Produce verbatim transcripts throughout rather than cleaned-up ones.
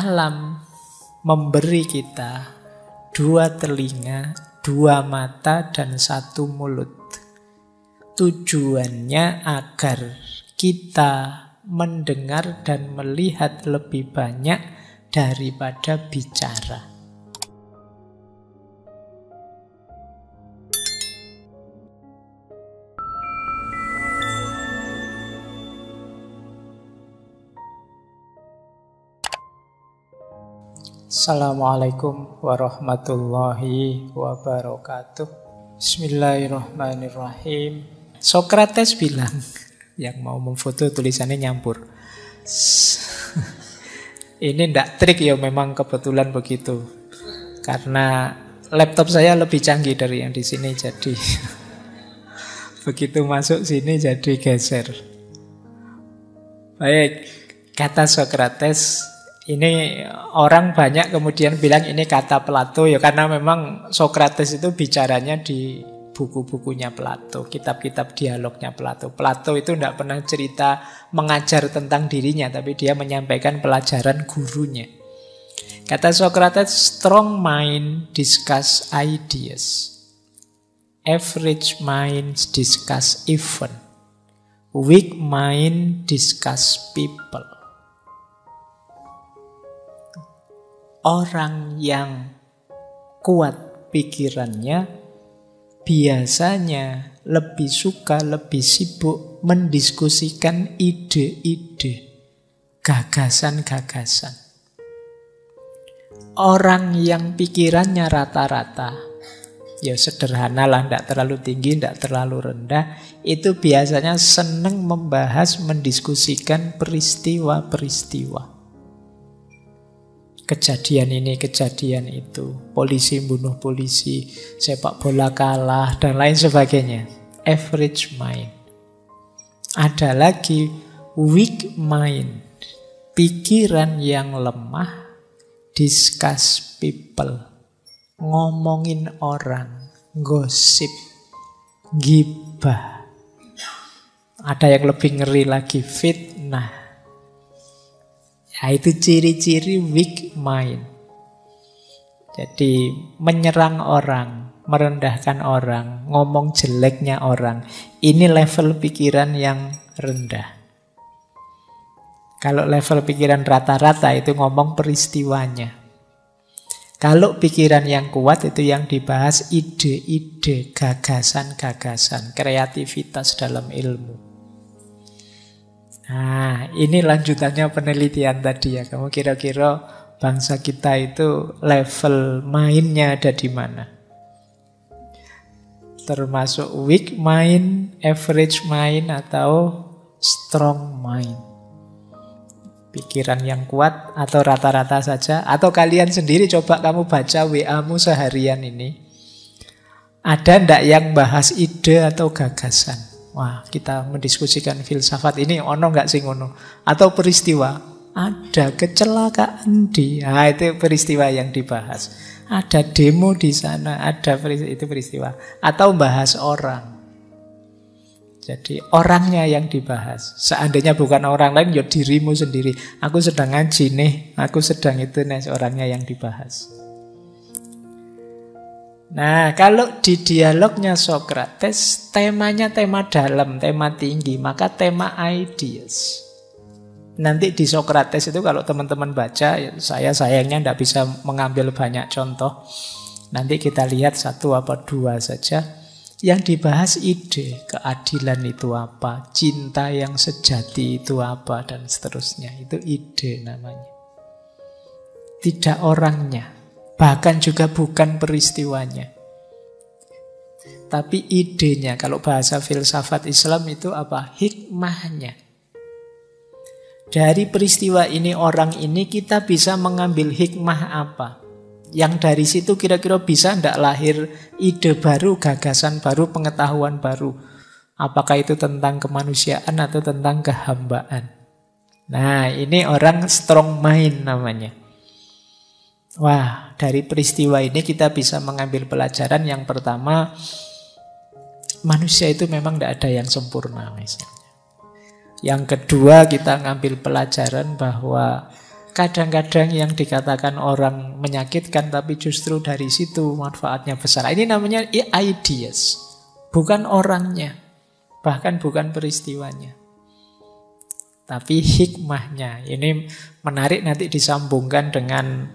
alam memberi kita dua telinga, dua mata, dan satu mulut. Tujuannya agar kita mendengar dan melihat lebih banyak daripada bicara. Assalamualaikum warahmatullahi wabarakatuh. Bismillahirrahmanirrahim. Sokrates bilang, yang mau memfoto tulisannya nyampur. Ini ndak trik ya, memang kebetulan begitu. Karena laptop saya lebih canggih dari yang di sini, jadi begitu masuk sini jadi geser. Baik, kata Sokrates. Ini orang banyak kemudian bilang ini kata Plato ya, karena memang Sokrates itu bicaranya di buku-bukunya Plato, kitab-kitab dialognya Plato. Plato itu tidak pernah cerita mengajar tentang dirinya, tapi dia menyampaikan pelajaran gurunya. Kata Sokrates, strong mind discuss ideas, average mind discuss event, weak mind discuss people. Orang yang kuat pikirannya biasanya lebih suka, lebih sibuk mendiskusikan ide-ide, gagasan-gagasan. Orang yang pikirannya rata-rata, ya sederhana lah, tidak terlalu tinggi, tidak terlalu rendah, itu biasanya senang membahas, mendiskusikan peristiwa-peristiwa. Kejadian ini, kejadian itu, polisi bunuh polisi, sepak bola kalah, dan lain sebagainya. Average mind. Ada lagi weak mind, pikiran yang lemah, discuss people, ngomongin orang, gosip, gibah. Ada yang lebih ngeri lagi, fitnah. Nah, itu ciri-ciri weak mind. Jadi menyerang orang, merendahkan orang, ngomong jeleknya orang. Ini level pikiran yang rendah. Kalau level pikiran rata-rata itu ngomong peristiwanya. Kalau pikiran yang kuat itu yang dibahas ide-ide, gagasan-gagasan, kreativitas dalam ilmu. Nah, ini lanjutannya penelitian tadi ya. Kamu kira-kira bangsa kita itu level mainnya ada di mana? Termasuk weak mind, average mind, atau strong mind. Pikiran yang kuat atau rata-rata saja. Atau kalian sendiri coba kamu baca W A-mu seharian ini. Ada ndak yang bahas ide atau gagasan? Wah, kita mendiskusikan filsafat ini, ono nggak sing ono? Atau peristiwa, ada kecelakaan di, nah, itu peristiwa yang dibahas. Ada demo di sana, ada peristiwa, itu peristiwa. Atau bahas orang. Jadi orangnya yang dibahas. Seandainya bukan orang lain, ya dirimu sendiri. Aku sedang ngaji nih, aku sedang itu nih, orangnya yang dibahas. Nah, kalau di dialognya Sokrates, temanya tema dalam, tema tinggi, maka tema ideas. Nanti di Sokrates itu kalau teman-teman baca, saya sayangnya tidak bisa mengambil banyak contoh. Nanti kita lihat satu apa dua saja. Yang dibahas ide, keadilan itu apa, cinta yang sejati itu apa, dan seterusnya. Itu ide namanya. Tidak orangnya. Bahkan juga bukan peristiwanya. Tapi idenya, kalau bahasa filsafat Islam itu apa? Hikmahnya. Dari peristiwa ini, orang ini, kita bisa mengambil hikmah apa? Yang dari situ kira-kira bisa ndak lahir ide baru, gagasan baru, pengetahuan baru. Apakah itu tentang kemanusiaan atau tentang kehambaan? Nah, ini orang strong mind namanya. Wah, dari peristiwa ini kita bisa mengambil pelajaran. Yang pertama, manusia itu memang tidak ada yang sempurna misalnya. Yang kedua, kita ngambil pelajaran bahwa kadang-kadang yang dikatakan orang menyakitkan, tapi justru dari situ manfaatnya besar. Ini namanya ideas, bukan orangnya, bahkan bukan peristiwanya, tapi hikmahnya. Ini menarik, nanti disambungkan dengan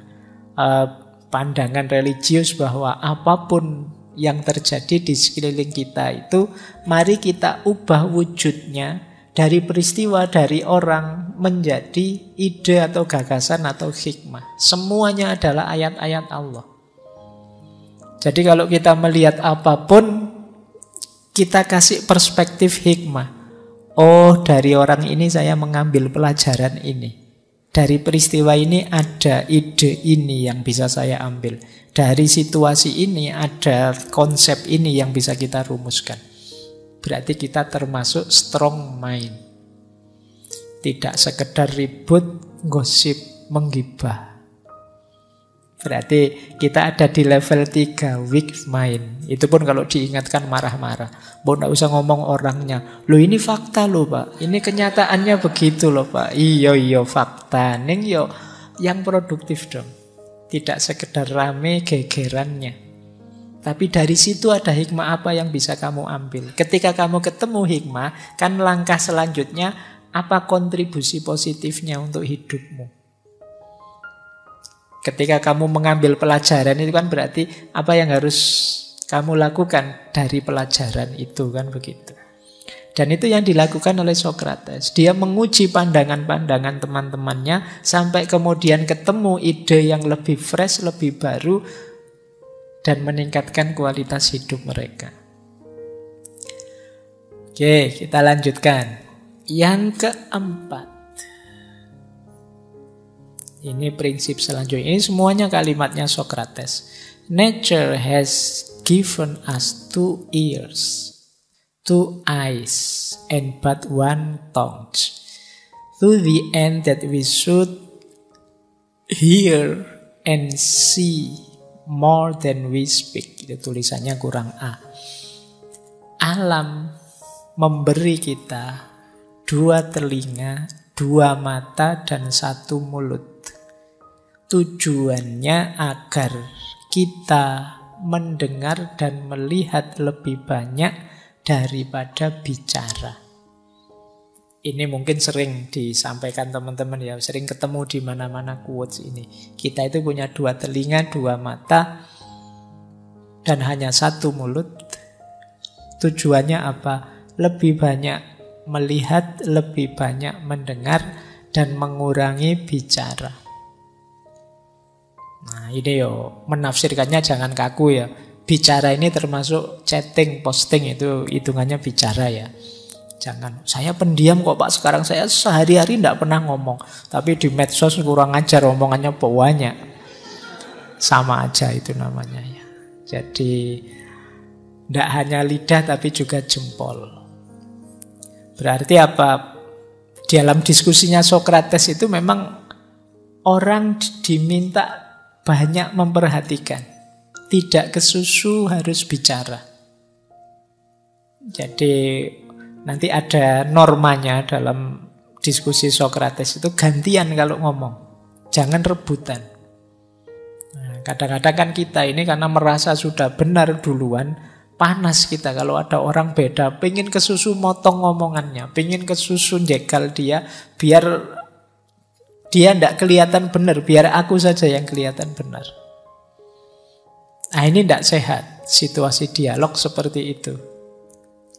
eh, pandangan religius bahwa apapun yang terjadi di sekeliling kita itu, mari kita ubah wujudnya dari peristiwa, dari orang, menjadi ide atau gagasan atau hikmah. Semuanya adalah ayat-ayat Allah. Jadi kalau kita melihat apapun, kita kasih perspektif hikmah. Oh, dari orang ini saya mengambil pelajaran ini. Dari peristiwa ini ada ide ini yang bisa saya ambil. Dari situasi ini ada konsep ini yang bisa kita rumuskan. Berarti kita termasuk strong mind. Tidak sekedar ribut, gosip, menggibah. Berarti kita ada di level tiga, weak mind. Itu pun kalau diingatkan marah-marah. Bo, nggak usah ngomong orangnya. Loh, ini fakta loh Pak. Ini kenyataannya begitu loh Pak. Iyo iyo fakta. Ning yo yang produktif dong. Tidak sekedar rame gegerannya. Tapi dari situ ada hikmah apa yang bisa kamu ambil. Ketika kamu ketemu hikmah, kan langkah selanjutnya apa kontribusi positifnya untuk hidupmu. Ketika kamu mengambil pelajaran itu kan berarti apa yang harus kamu lakukan dari pelajaran itu, kan begitu. Dan itu yang dilakukan oleh Socrates. Dia menguji pandangan-pandangan teman-temannya sampai kemudian ketemu ide yang lebih fresh, lebih baru, dan meningkatkan kualitas hidup mereka. Oke, kita lanjutkan. Yang keempat, ini prinsip selanjutnya. Ini semuanya kalimatnya Socrates. Nature has given us two ears, two eyes, and but one tongue, to the end that we should hear and see more than we speak. Itu tulisannya kurang A. Alam memberi kita dua telinga, dua mata, dan satu mulut. Tujuannya agar kita mendengar dan melihat lebih banyak daripada bicara. Ini mungkin sering disampaikan teman-teman ya, sering ketemu di mana-mana quotes ini. Kita itu punya dua telinga, dua mata, dan hanya satu mulut. Tujuannya apa? Lebih banyak melihat, lebih banyak mendengar, dan mengurangi bicara. Nah, ini yo menafsirkannya jangan kaku ya. Bicara ini termasuk chatting, posting, itu hitungannya bicara ya. Jangan, saya pendiam kok Pak, sekarang saya sehari-hari tidak pernah ngomong. Tapi di medsos kurang ajar, omongannya banyak. Sama aja itu namanya ya. Jadi tidak hanya lidah tapi juga jempol. Berarti apa? Di dalam diskusinya Socrates itu memang orang diminta banyak memperhatikan. Tidak kesusu harus bicara. Jadi nanti ada normanya dalam diskusi Socrates itu, gantian kalau ngomong. Jangan rebutan. Nah, kadang-kadang kan kita ini karena merasa sudah benar duluan, panas kita kalau ada orang beda. Pengen kesusu motong ngomongannya. Pengen kesusu jegal dia biar dia tidak kelihatan benar, biar aku saja yang kelihatan benar. Nah, ini tidak sehat, situasi dialog seperti itu.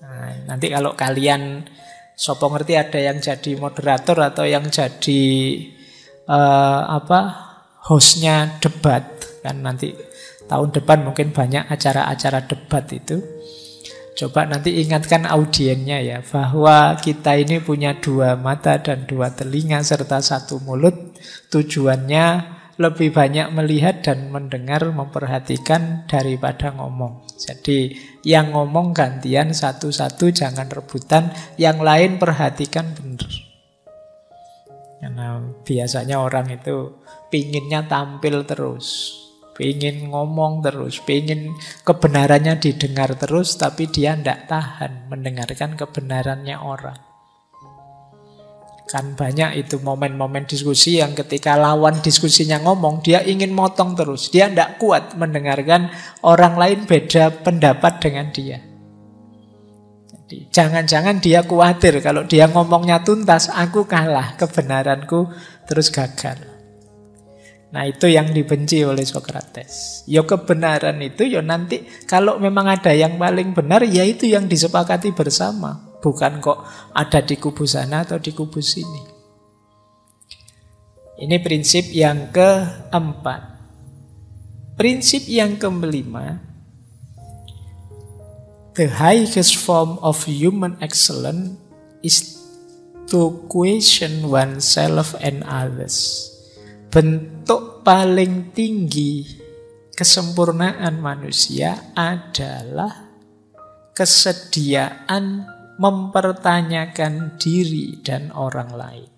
Nah, nanti kalau kalian, sopo ngerti ada yang jadi moderator atau yang jadi uh, apa hostnya debat, kan nanti tahun depan mungkin banyak acara-acara debat itu. Coba nanti ingatkan audiennya ya, bahwa kita ini punya dua mata dan dua telinga serta satu mulut. Tujuannya lebih banyak melihat dan mendengar, memperhatikan daripada ngomong. Jadi yang ngomong gantian satu-satu, jangan rebutan. Yang lain perhatikan benar. Karena biasanya orang itu pinginnya tampil terus, pengen ngomong terus, pengen kebenarannya didengar terus, tapi dia tidak tahan mendengarkan kebenarannya orang. Kan banyak itu momen-momen diskusi yang ketika lawan diskusinya ngomong, dia ingin motong terus. Dia tidak kuat mendengarkan orang lain beda pendapat dengan dia. Jadi, jangan-jangan dia khawatir kalau dia ngomongnya tuntas, aku kalah, kebenaranku terus gagal. Nah itu yang dibenci oleh Socrates. Ya kebenaran itu ya nanti kalau memang ada yang paling benar, ya itu yang disepakati bersama. Bukan kok ada di kubu sana atau di kubu sini. Ini prinsip yang keempat. Prinsip yang kelima, the highest form of human excellence is to question oneself and others. Bentuk paling tinggi kesempurnaan manusia adalah kesediaan mempertanyakan diri dan orang lain.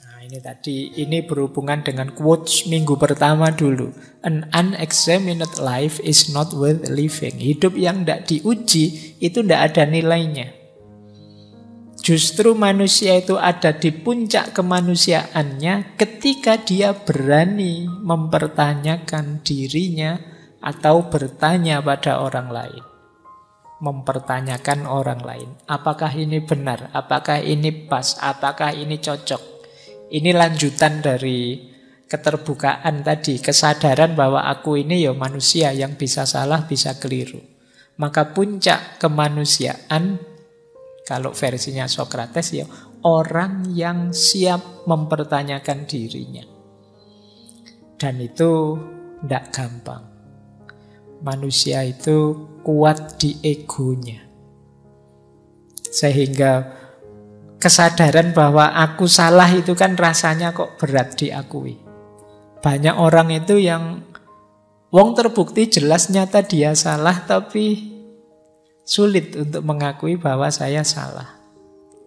Nah ini tadi, ini berhubungan dengan quotes minggu pertama dulu. An unexamined life is not worth living. Hidup yang tidak diuji itu tidak ada nilainya. Justru manusia itu ada di puncak kemanusiaannya ketika dia berani mempertanyakan dirinya atau bertanya pada orang lain. Mempertanyakan orang lain, apakah ini benar, apakah ini pas, apakah ini cocok. Ini lanjutan dari keterbukaan tadi, kesadaran bahwa aku ini ya manusia yang bisa salah, bisa keliru. Maka puncak kemanusiaan, kalau versinya Socrates ya, orang yang siap mempertanyakan dirinya. Dan itu tidak gampang. Manusia itu kuat di egonya. Sehingga kesadaran bahwa aku salah itu kan rasanya kok berat diakui. Banyak orang itu yang wong terbukti jelas nyata dia salah, tapi sulit untuk mengakui bahwa saya salah.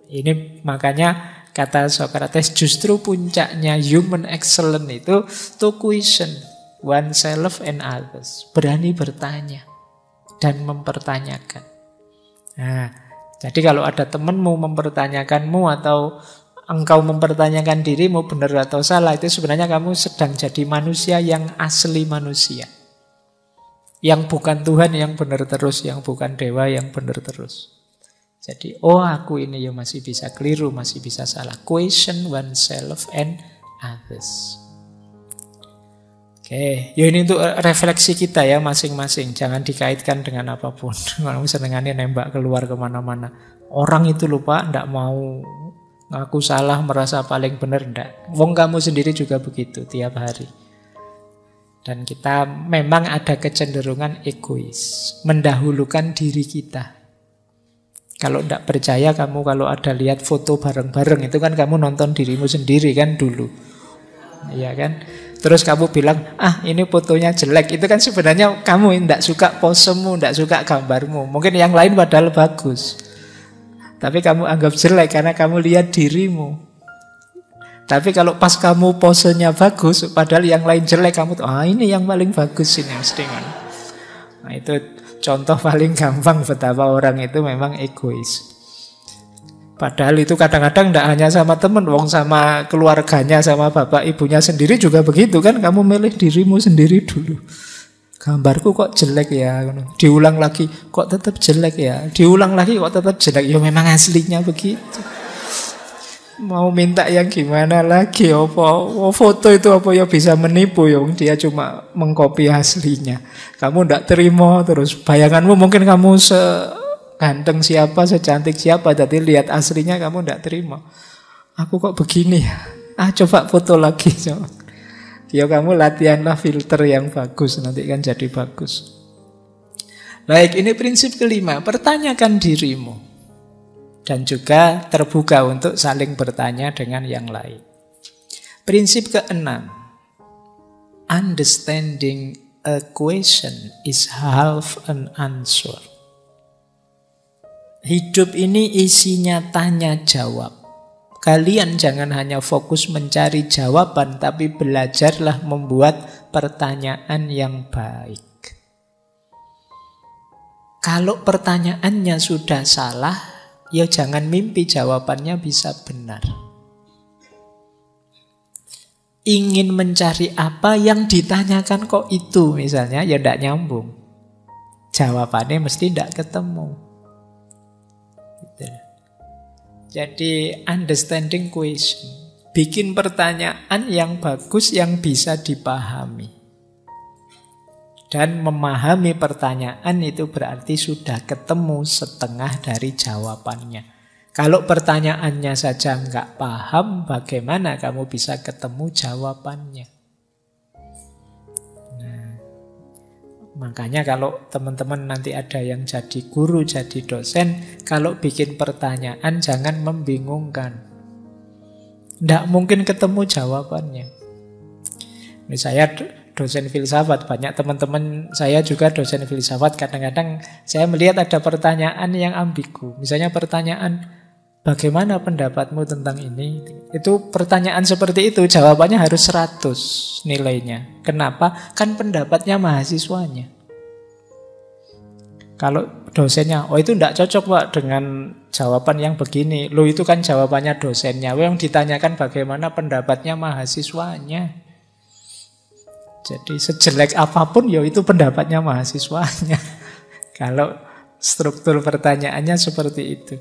Ini makanya kata Socrates justru puncaknya human excellence itu to question oneself and others. Berani bertanya dan mempertanyakan. Nah, jadi kalau ada temanmu mempertanyakanmu atau engkau mempertanyakan dirimu benar atau salah, itu sebenarnya kamu sedang jadi manusia yang asli manusia. Yang bukan Tuhan yang benar terus, yang bukan dewa yang benar terus. Jadi, oh aku ini ya masih bisa keliru, masih bisa salah. Question oneself and others. Oke, ya ini untuk refleksi kita ya masing-masing. Jangan dikaitkan dengan apapun. Kalau senengannya nembak keluar kemana-mana. Orang itu lupa, ndak mau ngaku salah, merasa paling benar, ndak. Wong kamu sendiri juga begitu tiap hari. Dan kita memang ada kecenderungan egois, mendahulukan diri kita. Kalau ndak percaya kamu, kalau ada lihat foto bareng-bareng itu kan kamu nonton dirimu sendiri kan dulu, ya kan? Terus kamu bilang, ah ini fotonya jelek. Itu kan sebenarnya kamu tidak suka posemu, tidak suka gambarmu. Mungkin yang lain padahal bagus. Tapi kamu anggap jelek karena kamu lihat dirimu. Tapi kalau pas kamu posenya bagus, padahal yang lain jelek, kamu, ah ini yang paling bagus ini. Nah itu contoh paling gampang betapa orang itu memang egois. Padahal itu kadang-kadang tidak hanya sama temen, wong sama keluarganya, sama bapak ibunya sendiri juga begitu kan. Kamu milih dirimu sendiri dulu. Gambarku kok jelek ya, diulang lagi kok tetap jelek ya, diulang lagi kok tetap jelek. Ya memang aslinya begitu. Mau minta yang gimana lagi? Apa foto itu apa ya bisa menipu ya? Dia cuma mengcopy aslinya. Kamu tidak terima terus bayanganmu mungkin kamu se ganteng siapa, secantik siapa, tadi lihat aslinya kamu tidak terima. Aku kok begini ya? Ah coba foto lagi. Coba. Ya kamu latihanlah filter yang bagus, nanti kan jadi bagus. Baik, ini prinsip kelima, pertanyakan dirimu. Dan juga terbuka untuk saling bertanya dengan yang lain. Prinsip keenam, understanding a question is half an answer. Hidup ini isinya tanya-jawab. Kalian jangan hanya fokus mencari jawaban, tapi belajarlah membuat pertanyaan yang baik. Kalau pertanyaannya sudah salah, ya jangan mimpi jawabannya bisa benar. Ingin mencari apa yang ditanyakan kok itu misalnya, ya tidak nyambung. Jawabannya mesti tidak ketemu. Gitu. Jadi understanding question. Bikin pertanyaan yang bagus, yang bisa dipahami. Dan memahami pertanyaan itu berarti sudah ketemu setengah dari jawabannya. Kalau pertanyaannya saja nggak paham, bagaimana kamu bisa ketemu jawabannya? Nah, makanya kalau teman-teman nanti ada yang jadi guru, jadi dosen, kalau bikin pertanyaan jangan membingungkan. Nggak mungkin ketemu jawabannya. Ini saya dosen filsafat, banyak teman-teman saya juga dosen filsafat, kadang-kadang saya melihat ada pertanyaan yang ambigu. Misalnya pertanyaan, bagaimana pendapatmu tentang ini? Itu pertanyaan seperti itu, jawabannya harus seratus nilainya. Kenapa? Kan pendapatnya mahasiswanya. Kalau dosennya, oh itu tidak cocok Pak dengan jawaban yang begini. Loh itu kan jawabannya dosennya. Yang ditanyakan bagaimana pendapatnya mahasiswanya. Jadi sejelek apapun ya itu pendapatnya mahasiswanya. Kalau struktur pertanyaannya seperti itu.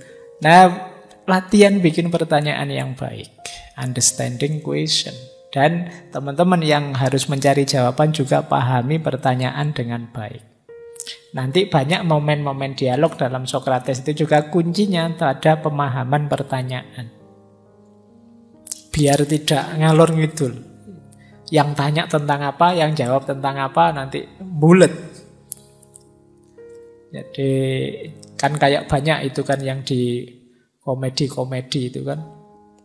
Nah, latihan bikin pertanyaan yang baik, understanding question. Dan teman-teman yang harus mencari jawaban juga pahami pertanyaan dengan baik. Nanti banyak momen-momen dialog dalam Socrates itu juga kuncinya pada pemahaman pertanyaan. Biar tidak ngalor ngidul. Yang tanya tentang apa, yang jawab tentang apa, nanti bulet. Jadi kan kayak banyak itu kan yang di komedi-komedi itu kan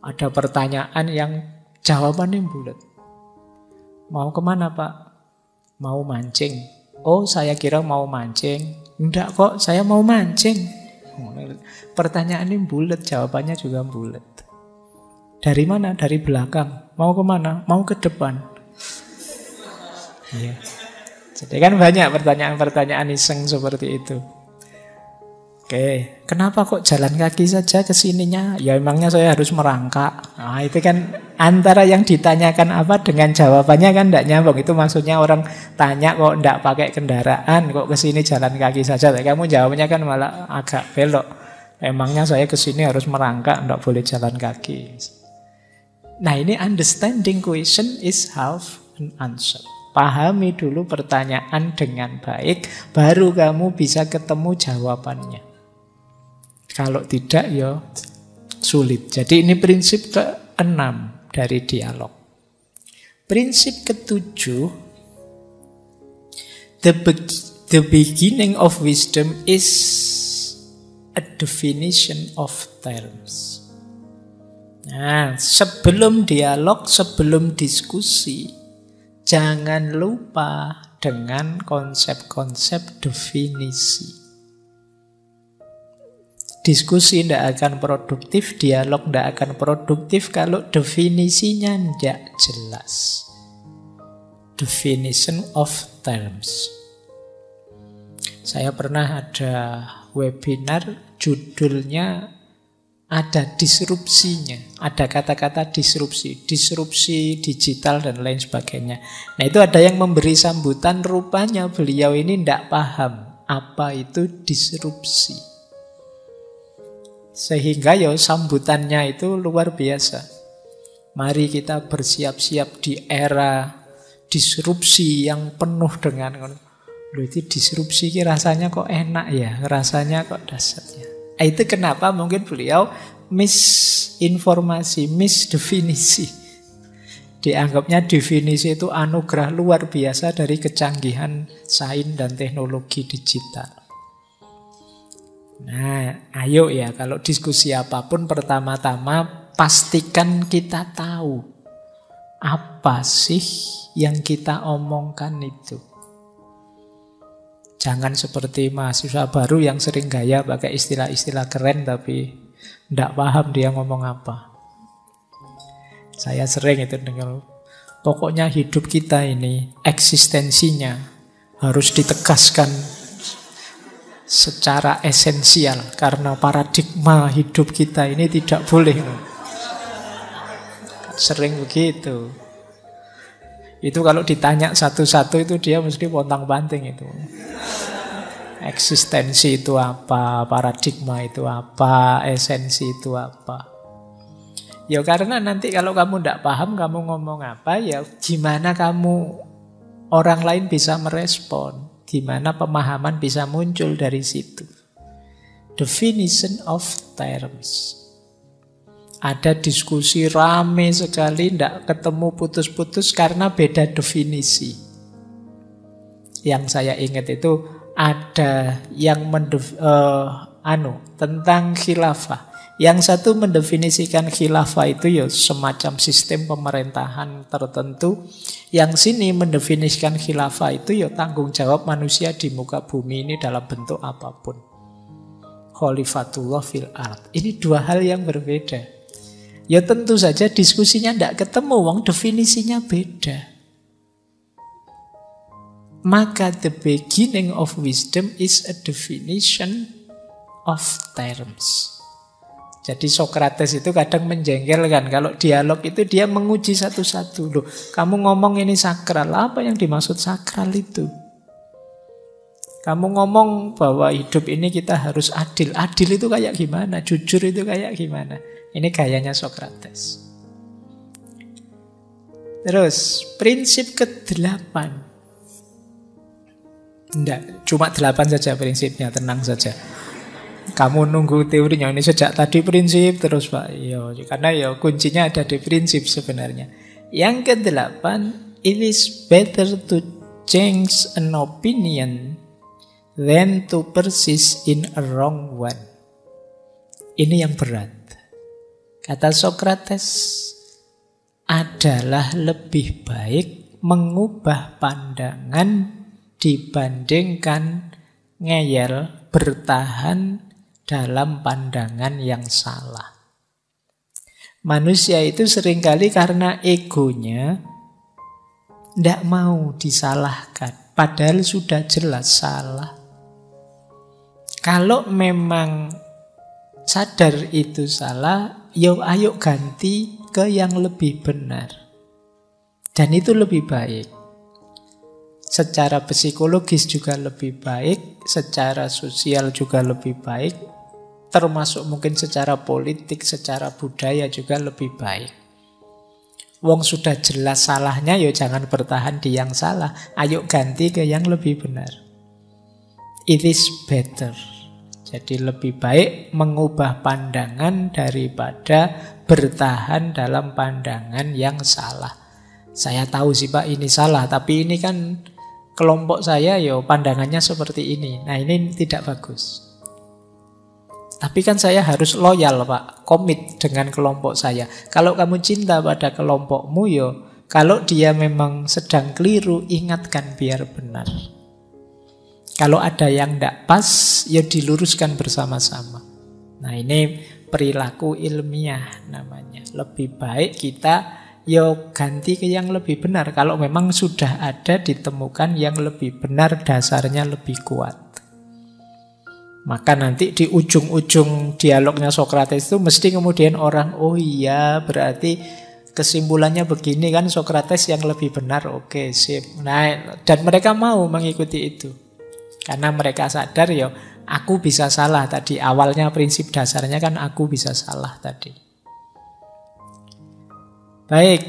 ada pertanyaan yang jawabannya bulat. Mau kemana Pak? Mau mancing. Oh saya kira mau mancing. Enggak kok, saya mau mancing. Pertanyaannya bulat, jawabannya juga bulat. Dari mana? Dari belakang. Mau kemana? Mau ke depan. Iya. Jadi kan banyak pertanyaan-pertanyaan iseng seperti itu. Oke, kenapa kok jalan kaki saja kesininya? Ya emangnya saya harus merangkak. Nah itu kan antara yang ditanyakan apa dengan jawabannya kan tidak nyambung. Itu maksudnya orang tanya kok tidak pakai kendaraan, kok kesini jalan kaki saja. Kamu jawabannya kan malah agak belok. Emangnya saya kesini harus merangkak, tidak boleh jalan kaki. Nah ini understanding question is half an answer. Pahami dulu pertanyaan dengan baik, baru kamu bisa ketemu jawabannya. Kalau tidak ya sulit. Jadi ini prinsip keenam dari dialog. Prinsip ketujuh, the, be the beginning of wisdom is a definition of terms. Nah, sebelum dialog, sebelum diskusi, jangan lupa dengan konsep-konsep definisi. Diskusi tidak akan produktif, dialog tidak akan produktif kalau definisinya tidak jelas. Definition of terms. Saya pernah ada webinar judulnya ada disrupsinya, ada kata-kata disrupsi, disrupsi digital dan lain sebagainya. Nah itu ada yang memberi sambutan, rupanya beliau ini tidak paham apa itu disrupsi. Sehingga ya sambutannya itu luar biasa. Mari kita bersiap-siap di era disrupsi yang penuh dengan, loh itu disrupsi rasanya kok enak ya, rasanya kok dasarnya. Itu kenapa mungkin beliau misinformasi, misdefinisi. Dianggapnya definisi itu anugerah luar biasa dari kecanggihan sains dan teknologi digital. Nah, ayo ya kalau diskusi apapun pertama-tama pastikan kita tahu apa sih yang kita omongkan itu. Jangan seperti mahasiswa baru yang sering gaya pakai istilah-istilah keren tapi tidak paham dia ngomong apa. Saya sering itu dengar, pokoknya hidup kita ini eksistensinya harus ditegaskan. secara esensial, karena paradigma hidup kita ini tidak boleh. Sering begitu. Itu kalau ditanya satu-satu itu dia mesti pontang-panting itu. Eksistensi itu apa, paradigma itu apa, esensi itu apa. Ya karena nanti kalau kamu tidak paham kamu ngomong apa, ya gimana kamu orang lain bisa merespon. Gimana pemahaman bisa muncul dari situ. Definition of terms. Ada diskusi rame sekali, tidak ketemu putus-putus karena beda definisi. Yang saya ingat itu ada yang mendef, uh, anu, tentang khilafah. Yang satu mendefinisikan khilafah itu ya semacam sistem pemerintahan tertentu. Yang sini mendefinisikan khilafah itu ya tanggung jawab manusia di muka bumi ini dalam bentuk apapun. Khalifatullah fil ard. Ini dua hal yang berbeda. Ya tentu saja diskusinya tidak ketemu, wong definisinya beda. Maka the beginning of wisdom is a definition of terms. Jadi Socrates itu kadang menjengkelkan. Kalau dialog itu dia menguji satu-satu. Loh, kamu ngomong ini sakral. Apa yang dimaksud sakral itu? Kamu ngomong bahwa hidup ini kita harus adil. Adil itu kayak gimana? Jujur itu kayak gimana? Ini gayanya Socrates. Terus, prinsip kedelapan. Enggak, cuma delapan saja prinsipnya. Tenang saja. Kamu nunggu teorinya ini sejak tadi prinsip terus Pak. Yo, karena ya kuncinya ada di prinsip sebenarnya. Yang kedelapan, it is better to change an opinion than to persist in a wrong one. Ini yang berat. Kata Socrates adalah lebih baik mengubah pandangan dibandingkan ngeyel bertahan dalam pandangan yang salah. Manusia itu seringkali karena egonya tidak mau disalahkan, padahal sudah jelas salah. Kalau memang sadar itu salah, yo ayo ganti ke yang lebih benar. Dan itu lebih baik. Secara psikologis juga lebih baik, secara sosial juga lebih baik. Termasuk mungkin secara politik, secara budaya juga lebih baik. Wong sudah jelas salahnya, ya jangan bertahan di yang salah. Ayo ganti ke yang lebih benar. It is better. Jadi lebih baik mengubah pandangan daripada bertahan dalam pandangan yang salah. Saya tahu sih Pak ini salah, tapi ini kan kelompok saya ya pandangannya seperti ini. Nah ini tidak bagus. Tapi kan saya harus loyal Pak, komit dengan kelompok saya. Kalau kamu cinta pada kelompokmu yo, kalau dia memang sedang keliru, ingatkan biar benar. Kalau ada yang tidak pas, ya diluruskan bersama-sama. Nah ini perilaku ilmiah namanya. Lebih baik kita yo ganti ke yang lebih benar. Kalau memang sudah ada ditemukan yang lebih benar, dasarnya lebih kuat. Maka nanti di ujung-ujung dialognya Socrates itu mesti kemudian orang, oh iya berarti kesimpulannya begini kan Socrates yang lebih benar, oke sip. Nah, dan mereka mau mengikuti itu. Karena mereka sadar ya aku bisa salah tadi. Awalnya prinsip dasarnya kan aku bisa salah tadi. Baik,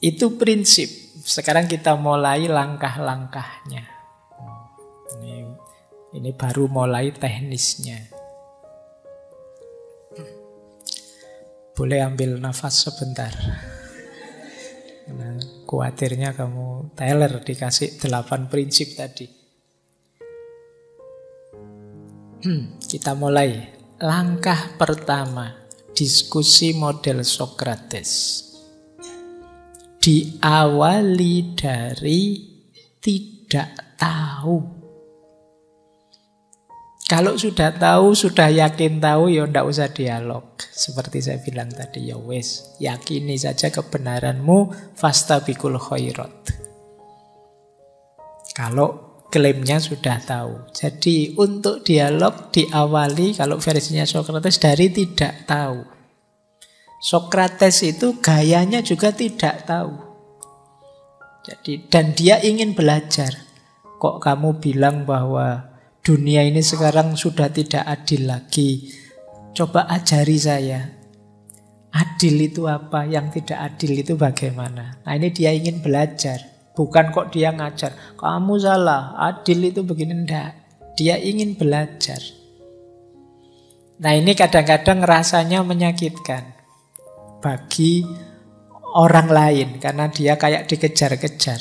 itu prinsip. Sekarang kita mulai langkah-langkahnya. Ini Ini baru mulai teknisnya. Boleh ambil nafas sebentar. Nah, khawatirnya kamu teler dikasih delapan prinsip tadi. Kita mulai. Langkah pertama, diskusi model Socrates. Diawali dari tidak tahu. Kalau sudah tahu, sudah yakin tahu, ya ndak usah dialog. Seperti saya bilang tadi, ya wes, yakini saja kebenaranmu, fastabiqul khairat. Kalau klaimnya sudah tahu. Jadi untuk dialog diawali kalau versinya Socrates dari tidak tahu. Socrates itu gayanya juga tidak tahu. Jadi dan dia ingin belajar. Kok kamu bilang bahwa dunia ini sekarang sudah tidak adil lagi? Coba ajari saya. Adil itu apa? Yang tidak adil itu bagaimana? Nah ini dia ingin belajar. Bukan kok dia ngajar, kamu salah, adil itu begini, enggak. Dia ingin belajar. Nah ini kadang-kadang rasanya menyakitkan bagi orang lain, karena dia kayak dikejar-kejar.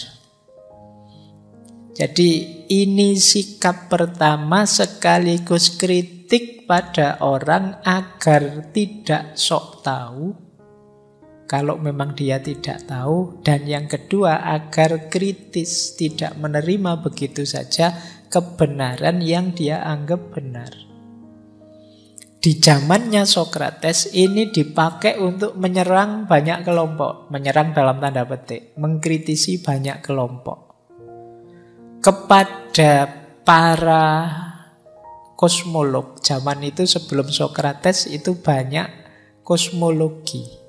Jadi ini sikap pertama sekaligus kritik pada orang agar tidak sok tahu. Kalau memang dia tidak tahu. Dan yang kedua, agar kritis, tidak menerima begitu saja kebenaran yang dia anggap benar. Di zamannya Socrates ini dipakai untuk menyerang banyak kelompok. Menyerang dalam tanda petik, mengkritisi banyak kelompok. Kepada para kosmolog zaman itu sebelum Socrates itu banyak kosmologi.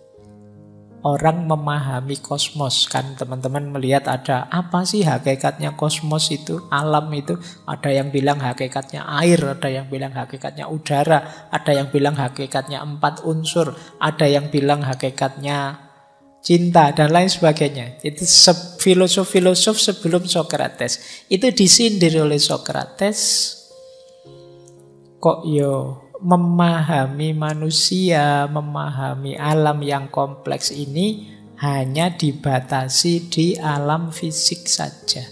Orang memahami kosmos, kan teman-teman melihat ada apa sih hakikatnya kosmos itu, alam itu. Ada yang bilang hakikatnya air, ada yang bilang hakikatnya udara, ada yang bilang hakikatnya empat unsur, ada yang bilang hakikatnya cinta dan lain sebagainya. Itu filosof-filosof sebelum Socrates. Itu disindir oleh Socrates. Kok yo memahami manusia, memahami alam yang kompleks ini hanya dibatasi di alam fisik saja.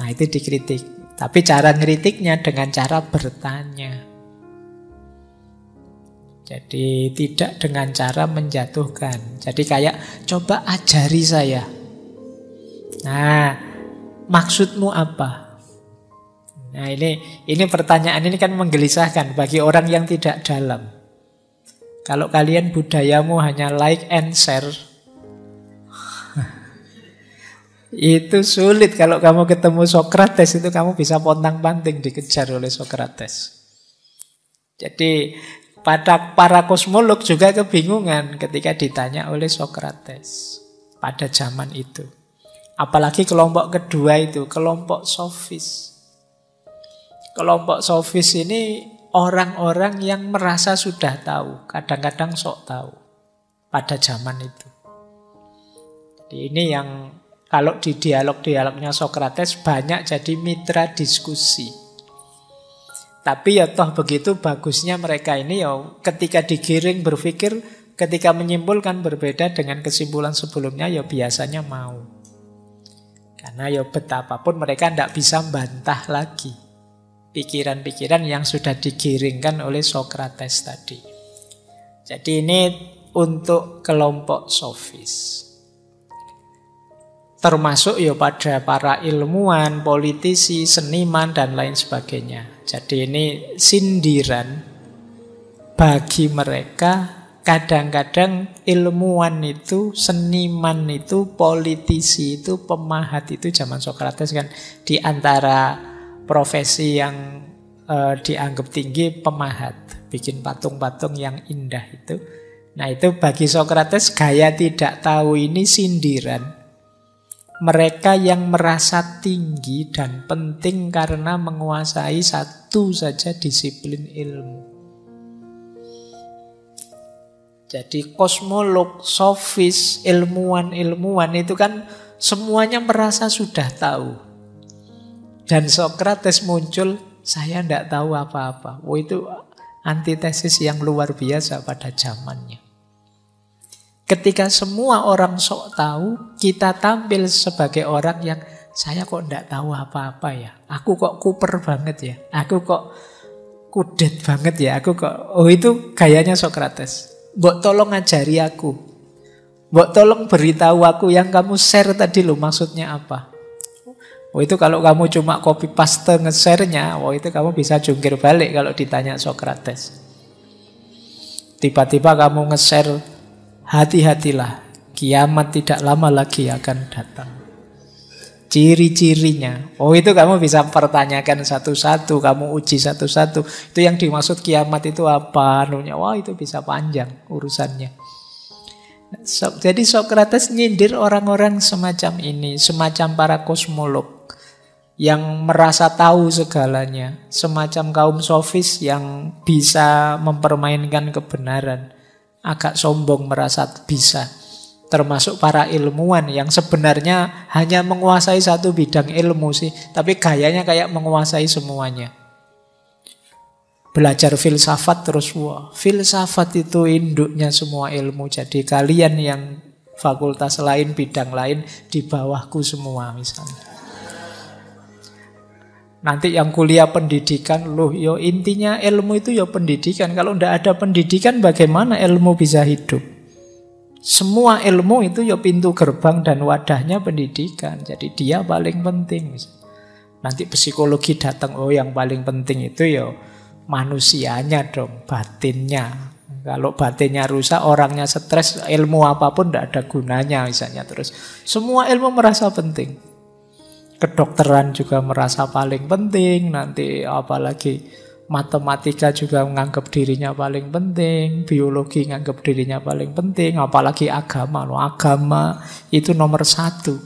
Nah itu dikritik. Tapi cara ngeritiknya dengan cara bertanya. Jadi tidak dengan cara menjatuhkan. Jadi kayak coba ajari saya. Nah maksudmu apa? Nah ini ini pertanyaan ini kan menggelisahkan bagi orang yang tidak dalam. Kalau kalian budayamu hanya like and share, itu sulit. Kalau kamu ketemu Socrates itu kamu bisa pontang-panting dikejar oleh Socrates. Jadi pada para kosmolog juga kebingungan ketika ditanya oleh Socrates pada zaman itu. Apalagi kelompok kedua itu, kelompok sofis. Kelompok sofis ini orang-orang yang merasa sudah tahu, kadang-kadang sok tahu pada zaman itu. Jadi ini yang kalau di dialog-dialognya Socrates banyak jadi mitra diskusi. Tapi ya toh begitu bagusnya mereka ini ya ketika digiring berpikir, ketika menyimpulkan berbeda dengan kesimpulan sebelumnya ya biasanya mau. Karena ya betapapun mereka tidak bisa bantah lagi pikiran-pikiran yang sudah digiringkan oleh Socrates tadi. Jadi ini untuk kelompok sofis. Termasuk ya pada para ilmuwan, politisi, seniman, dan lain sebagainya. Jadi ini sindiran bagi mereka. Kadang-kadang ilmuwan itu, seniman itu, politisi itu, pemahat itu zaman Socrates kan di antara profesi yang e, dianggap tinggi, pemahat, bikin patung-patung yang indah itu. Nah itu bagi Socrates gaya tidak tahu ini sindiran. Mereka yang merasa tinggi dan penting karena menguasai satu saja disiplin ilmu. Jadi kosmolog, sofis, ilmuwan-ilmuwan itu kan semuanya merasa sudah tahu. Dan Socrates muncul, saya tidak tahu apa-apa. Oh, itu antitesis yang luar biasa pada zamannya. Ketika semua orang sok tahu, kita tampil sebagai orang yang saya kok tidak tahu apa-apa ya. Aku kok kuper banget ya. Aku kok kudet banget ya. Aku kok. Oh itu gayanya Socrates. Mbok tolong ajari aku. Mbok tolong beritahu aku yang kamu share tadi lo maksudnya apa. Oh itu kalau kamu cuma copy paste nge-share-nya, oh itu kamu bisa jungkir balik kalau ditanya Socrates. Tiba-tiba kamu nge-share, hati-hatilah, kiamat tidak lama lagi akan datang. ciri-cirinya. Oh, itu kamu bisa pertanyakan satu-satu, kamu uji satu-satu. Itu yang dimaksud kiamat itu apa? Wah, itu bisa panjang urusannya. So, jadi Socrates nyindir orang-orang semacam ini, semacam para kosmolog yang merasa tahu segalanya, semacam kaum sofis yang bisa mempermainkan kebenaran, agak sombong merasa bisa, termasuk para ilmuwan yang sebenarnya hanya menguasai satu bidang ilmu sih, tapi gayanya kayak menguasai semuanya. Belajar filsafat terus, wah, filsafat itu induknya semua ilmu. Jadi kalian yang fakultas lain, bidang lain, di bawahku semua misalnya. Nanti yang kuliah pendidikan, loh, yo intinya ilmu itu yo pendidikan. Kalau ndak ada pendidikan, bagaimana ilmu bisa hidup? Semua ilmu itu yo pintu gerbang dan wadahnya pendidikan. Jadi dia paling penting. Nanti psikologi datang, oh yang paling penting itu yo manusianya dong, batinnya. Kalau batinnya rusak, orangnya stres, ilmu apapun tidak ada gunanya misalnya. Terus semua ilmu merasa penting. Kedokteran juga merasa paling penting. Nanti apalagi matematika juga menganggap dirinya paling penting. Biologi menganggap dirinya paling penting. Apalagi agama. Agama itu nomor satu.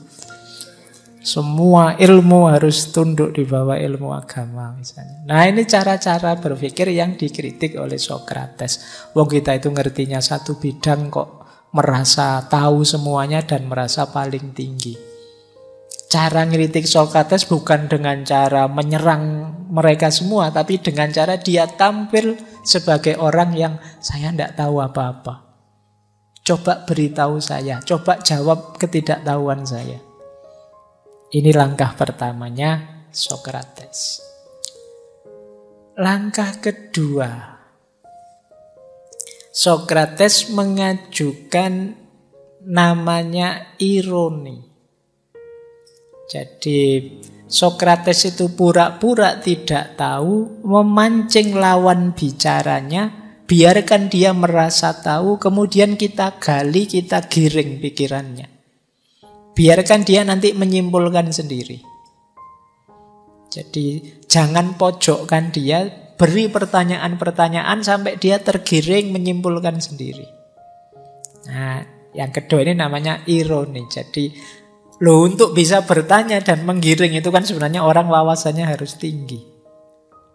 Semua ilmu harus tunduk di bawah ilmu agama misalnya. Nah, ini cara-cara berpikir yang dikritik oleh Socrates. Wong kita itu ngertinya satu bidang kok merasa tahu semuanya dan merasa paling tinggi. Cara ngritik Socrates bukan dengan cara menyerang mereka semua, tapi dengan cara dia tampil sebagai orang yang saya tidak tahu apa-apa. Coba beritahu saya, coba jawab ketidaktahuan saya. Ini langkah pertamanya Socrates. Langkah kedua, Socrates mengajukan namanya ironi. Jadi Socrates itu pura-pura tidak tahu, memancing lawan bicaranya, biarkan dia merasa tahu, kemudian kita gali, kita giring pikirannya. Biarkan dia nanti menyimpulkan sendiri. Jadi jangan pojokkan dia, beri pertanyaan-pertanyaan sampai dia tergiring menyimpulkan sendiri. Nah, yang kedua ini namanya ironi. Jadi lo untuk bisa bertanya dan menggiring itu kan sebenarnya orang wawasannya harus tinggi.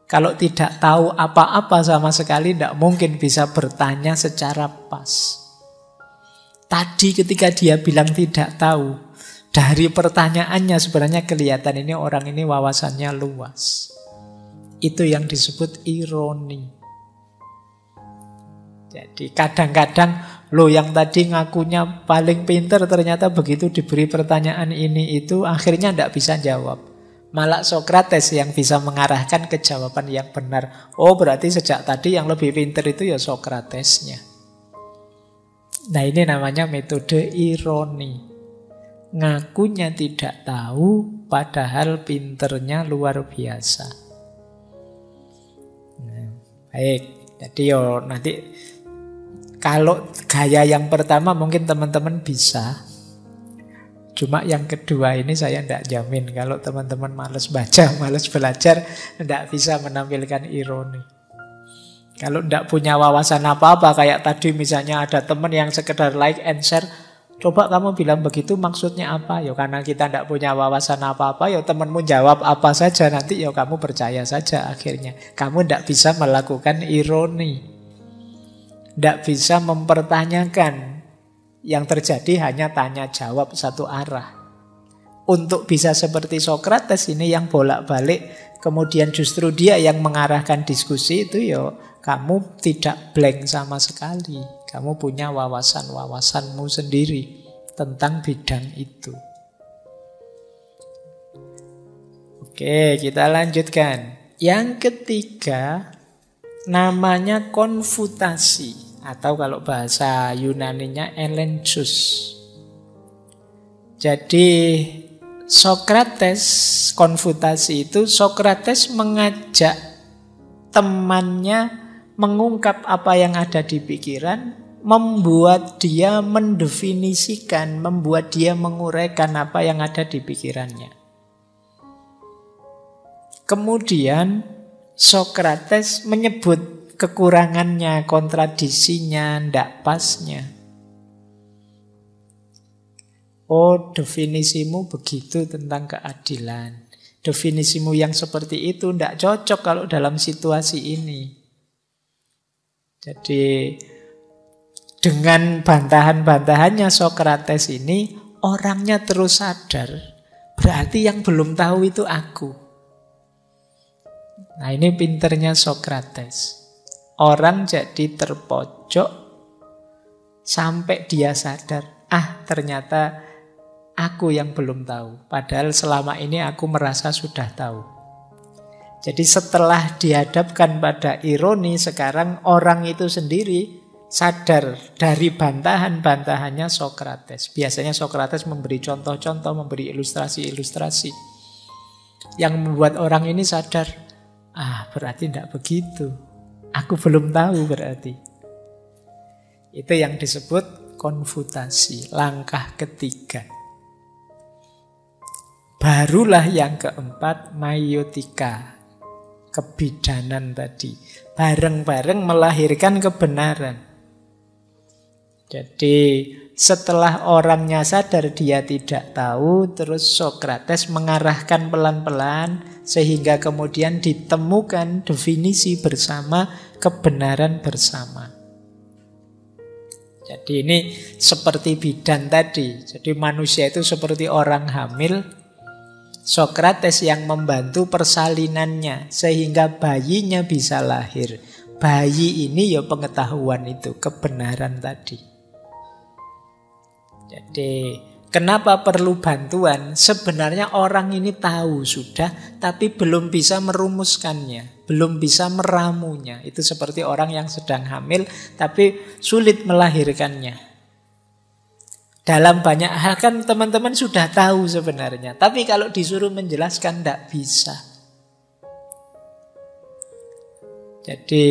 Kalau tidak tahu apa-apa sama sekali, tidak mungkin bisa bertanya secara pas. Tadi ketika dia bilang tidak tahu, dari pertanyaannya sebenarnya kelihatan ini orang ini wawasannya luas. Itu yang disebut ironi. Jadi kadang-kadang lo yang tadi ngakunya paling pinter, ternyata begitu diberi pertanyaan ini itu akhirnya tidak bisa jawab. Malah Socrates yang bisa mengarahkan ke jawaban yang benar. Oh, berarti sejak tadi yang lebih pinter itu ya Socratesnya. Nah, ini namanya metode ironi. Ngakunya tidak tahu, padahal pinternya luar biasa. Nah, baik, jadi yo nanti kalau gaya yang pertama mungkin teman-teman bisa. Cuma yang kedua ini saya tidak jamin. Kalau teman-teman malas baca, malas belajar, tidak bisa menampilkan ironi. Kalau tidak punya wawasan apa-apa, kayak tadi misalnya ada teman yang sekedar like and share, coba kamu bilang begitu maksudnya apa? Ya karena kita tidak punya wawasan apa-apa, ya temanmu jawab apa saja, nanti ya kamu percaya saja akhirnya. Kamu tidak bisa melakukan ironi, tidak bisa mempertanyakan. Yang terjadi hanya tanya jawab satu arah. Untuk bisa seperti Socrates ini yang bolak-balik, kemudian justru dia yang mengarahkan diskusi itu, yo kamu tidak blank sama sekali. Kamu punya wawasan-wawasanmu sendiri tentang bidang itu. Oke, kita lanjutkan. Yang ketiga namanya konfutasi, atau kalau bahasa Yunaninya elenchus. Jadi Socrates, konfutasi itu Socrates mengajak temannya mengungkap apa yang ada di pikiran, membuat dia mendefinisikan, membuat dia menguraikan apa yang ada di pikirannya. Kemudian Sokrates menyebut kekurangannya, kontradisinya, ndak pasnya. Oh, definisimu begitu tentang keadilan. Definisimu yang seperti itu ndak cocok kalau dalam situasi ini. Jadi dengan bantahan-bantahannya Sokrates ini, orangnya terus sadar, berarti yang belum tahu itu aku. Nah, ini pinternya Sokrates. Orang jadi terpojok sampai dia sadar, ah ternyata aku yang belum tahu. Padahal selama ini aku merasa sudah tahu. Jadi setelah dihadapkan pada ironi, sekarang orang itu sendiri sadar dari bantahan-bantahannya Sokrates. Biasanya Sokrates memberi contoh-contoh, memberi ilustrasi-ilustrasi yang membuat orang ini sadar, ah berarti tidak begitu, aku belum tahu berarti. Itu yang disebut konfutasi, langkah ketiga. Barulah yang keempat, maiotika, kebidanan tadi. Bareng-bareng melahirkan kebenaran. Jadi setelah orangnya sadar dia tidak tahu, terus Sokrates mengarahkan pelan-pelan sehingga kemudian ditemukan definisi bersama, kebenaran bersama. Jadi ini seperti bidan tadi. Jadi manusia itu seperti orang hamil. Sokrates yang membantu persalinannya sehingga bayinya bisa lahir. Bayi ini ya pengetahuan itu, kebenaran tadi. Jadi kenapa perlu bantuan? Sebenarnya orang ini tahu sudah, tapi belum bisa merumuskannya, belum bisa meramunya. Itu seperti orang yang sedang hamil tapi sulit melahirkannya. Dalam banyak hal kan teman-teman sudah tahu sebenarnya, tapi kalau disuruh menjelaskan tidak bisa. Jadi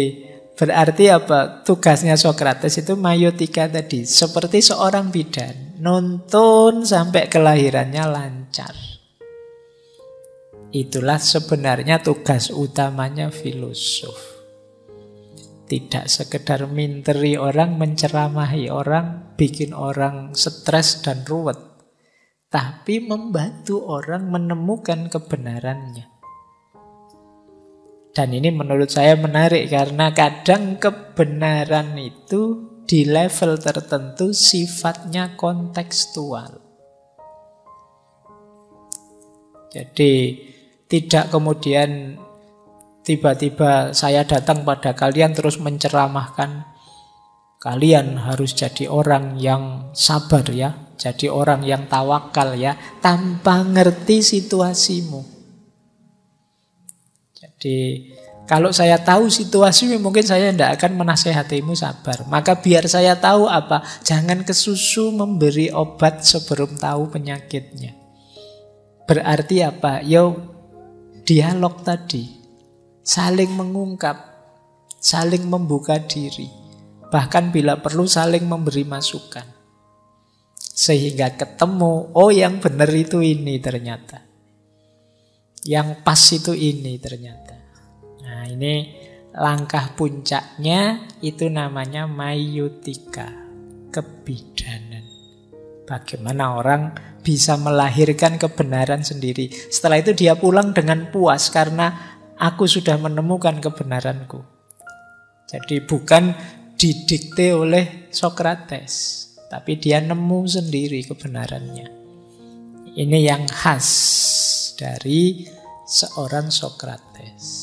berarti apa? Tugasnya Sokrates itu maiotika tadi. Seperti seorang bidan, nonton sampai kelahirannya lancar. Itulah sebenarnya tugas utamanya filosof. Tidak sekedar minteri orang, menceramahi orang, bikin orang stres dan ruwet, tapi membantu orang menemukan kebenarannya. Dan ini menurut saya menarik karena kadang kebenaran itu di level tertentu sifatnya kontekstual. Jadi tidak kemudian tiba-tiba saya datang pada kalian terus menceramahkan, kalian harus jadi orang yang sabar ya, jadi orang yang tawakal ya, tanpa ngerti situasimu. Jadi kalau saya tahu situasi mungkin saya tidak akan menasehatimu sabar. Maka biar saya tahu apa? Jangan kesusu memberi obat sebelum tahu penyakitnya. Berarti apa? Yo, dialog tadi, saling mengungkap, saling membuka diri, bahkan bila perlu saling memberi masukan, sehingga ketemu, oh yang benar itu ini ternyata, yang pas itu ini ternyata. Nah, ini langkah puncaknya itu namanya maiotika, kebidanan. Bagaimana orang bisa melahirkan kebenaran sendiri. Setelah itu dia pulang dengan puas karena aku sudah menemukan kebenaranku. Jadi bukan didikte oleh Sokrates, tapi dia nemu sendiri kebenarannya. Ini yang khas dari seorang Sokrates.